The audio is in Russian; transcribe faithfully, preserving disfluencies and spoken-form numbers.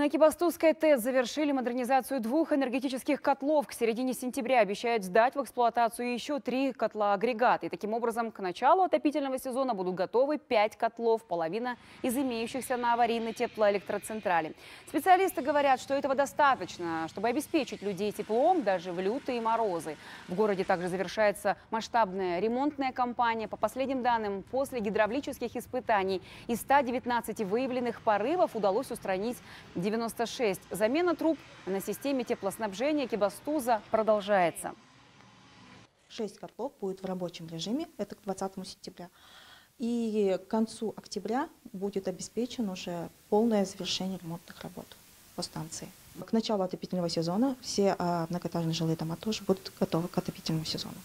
На Экибастузской ТЭЦ завершили модернизацию двух энергетических котлов. К середине сентября обещают сдать в эксплуатацию еще три котла-агрегата. И таким образом, к началу отопительного сезона будут готовы пять котлов, половина из имеющихся на аварийной теплоэлектроцентрали. Специалисты говорят, что этого достаточно, чтобы обеспечить людей теплом даже в лютые морозы. В городе также завершается масштабная ремонтная кампания. По последним данным, после гидравлических испытаний из ста девятнадцати выявленных порывов удалось устранить девяносто шесть. Замена труб на системе теплоснабжения Экибастуза продолжается. Шесть котлов будет в рабочем режиме, это к двадцатому сентября. И к концу октября будет обеспечено уже полное завершение ремонтных работ по станции. К началу отопительного сезона все многоэтажные жилые дома тоже будут готовы к отопительному сезону.